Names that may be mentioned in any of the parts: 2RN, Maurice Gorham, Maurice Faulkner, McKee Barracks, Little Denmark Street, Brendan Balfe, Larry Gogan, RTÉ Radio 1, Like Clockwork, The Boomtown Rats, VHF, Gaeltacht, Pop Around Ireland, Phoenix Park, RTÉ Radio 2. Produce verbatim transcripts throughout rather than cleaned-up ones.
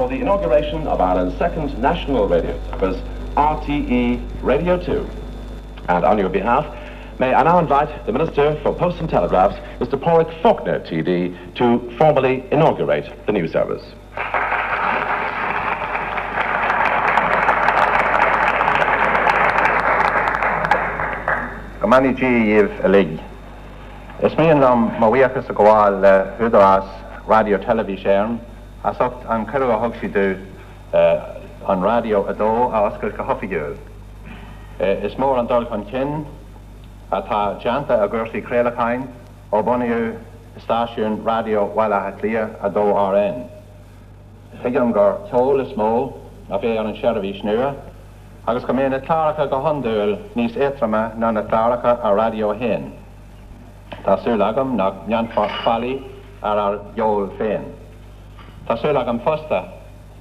For the inauguration of Ireland's second national radio service, R T É Radio two. And on your behalf, may I now invite the Minister for Posts and Telegraphs, Mister Maurice Faulkner, T D, to formally inaugurate the new service. Radio Television. I thought I'm going to do on radio at all. I was going to have you. It's more on Dalton Kin. I thought Janta a Gersi Krelakine or Bonnier Station Radio Walla Hatlia at two R N. Higgumgar Toll is small. I've been on Shervish Nua. I was coming in a Taraka Gohundul, Nis Etrama, Nana Taraka, a radio hen. Tasulagum, not Yan Fali, ar Yol Fain. Tasulagum Foster.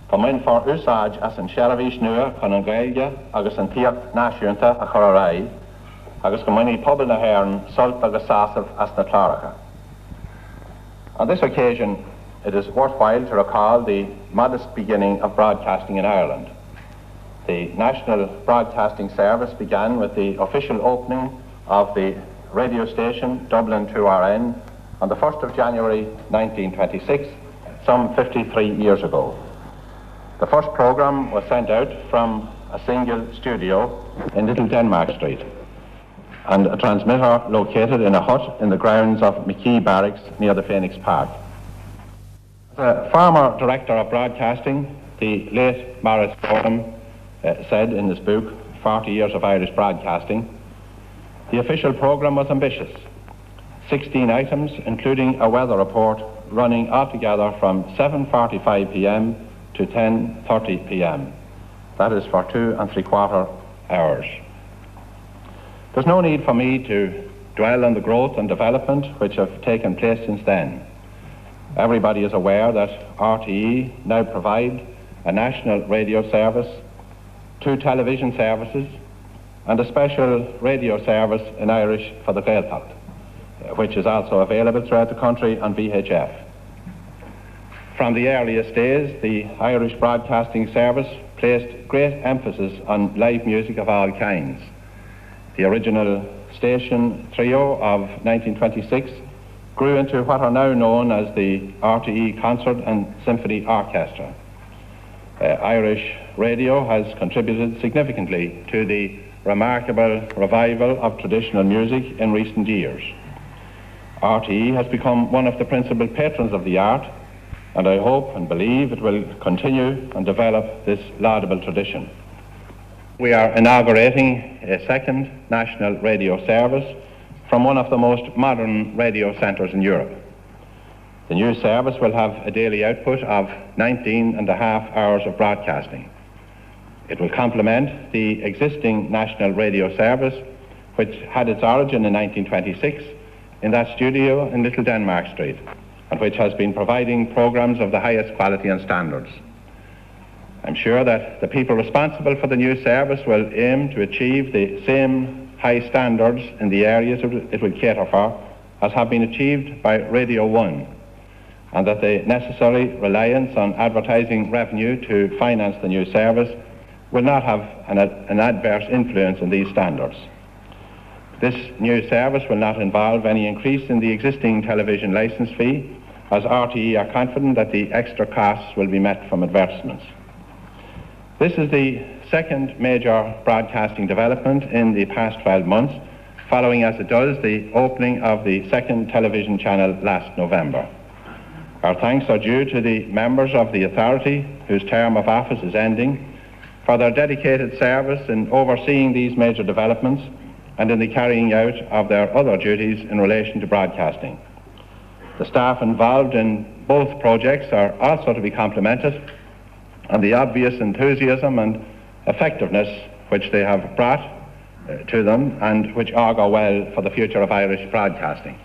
Kom in for usage as an Shervish Nua, Conangalia, Agus and Tiak Nashunta, a Korai. Agus go mini pobl na hern salt agus sasaf as na tláracha. On this occasion, it is worthwhile to recall the modest beginning of broadcasting in Ireland. The National Broadcasting Service began with the official opening of the radio station Dublin two R N on the first of January nineteen twenty-six, some fifty-three years ago. The first programme was sent out from a single studio in Little Denmark Street, and a transmitter located in a hut in the grounds of McKee Barracks near the Phoenix Park. The former director of broadcasting, the late Maurice Gorham, uh, said in his book, forty Years of Irish Broadcasting, the official programme was ambitious. sixteen items, including a weather report, running altogether from seven forty-five p m to ten thirty p m That is for two and three quarter hours. There's no need for me to dwell on the growth and development which have taken place since then. Everybody is aware that R T É now provides a national radio service, two television services, and a special radio service in Irish for the Gaeltacht, which is also available throughout the country on V H F. From the earliest days, the Irish Broadcasting Service placed great emphasis on live music of all kinds. The original station trio of nineteen twenty-six grew into what are now known as the R T É Concert and Symphony Orchestra. Uh, Irish radio has contributed significantly to the remarkable revival of traditional music in recent years. R T É has become one of the principal patrons of the art, and I hope and believe it will continue and develop this laudable tradition. We are inaugurating a second national radio service from one of the most modern radio centres in Europe. The new service will have a daily output of nineteen and a half hours of broadcasting. It will complement the existing national radio service, which had its origin in nineteen twenty-six in that studio in Little Denmark Street, and which has been providing programmes of the highest quality and standards. I'm sure that the people responsible for the new service will aim to achieve the same high standards in the areas it will cater for as have been achieved by Radio one, and that the necessary reliance on advertising revenue to finance the new service will not have an, an adverse influence on these standards. This new service will not involve any increase in the existing television licence fee, as R T É are confident that the extra costs will be met from advertisements. This is the second major broadcasting development in the past twelve months, following as it does the opening of the second television channel last November. Our thanks are due to the members of the authority, whose term of office is ending, for their dedicated service in overseeing these major developments and in the carrying out of their other duties in relation to broadcasting. The staff involved in both projects are also to be complimented, and the obvious enthusiasm and effectiveness which they have brought uh, to them and which augur well for the future of Irish broadcasting.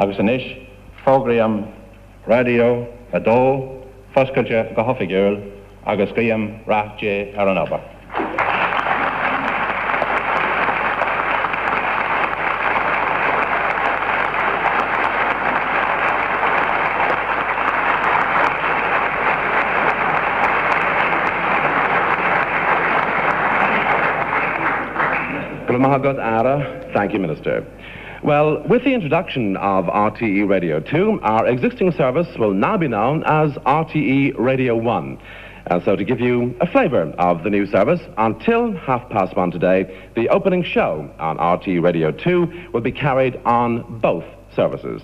Agus an ish, fógraim radio, a dó, foscailge go hoffigúil, agus gaim rathje ar an oba. Thank you, Minister. Well, with the introduction of R T E Radio two, our existing service will now be known as R T E Radio one. And so to give you a flavour of the new service, until half past one today, the opening show on R T E Radio two will be carried on both services.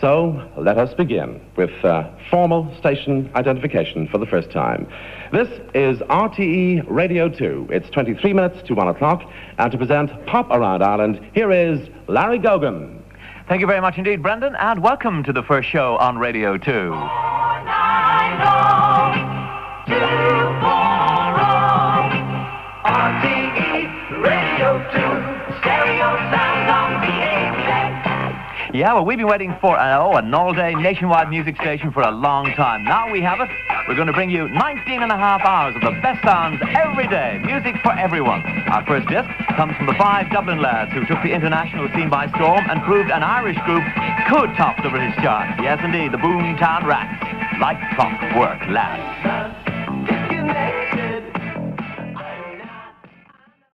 So let us begin with uh, formal station identification for the first time. This is R T E Radio two. It's twenty-three minutes to one o'clock. And to present Pop Around Ireland, here is Larry Gogan. Thank you very much indeed, Brendan, and welcome to the first show on Radio two. Four, nine, oh, two, four, oh. R T E Radio two, stereo sound on the A P M. Yeah, well, we've been waiting for uh, oh, an all-day nationwide music station for a long time. Now we have it. We're going to bring you nineteen and a half hours of the best sounds every day. Music for everyone. Our first disc comes from the five Dublin lads who took the international scene by storm and proved an Irish group could top the British charts. Yes, indeed, the Boomtown Rats. Like Clockwork, lads.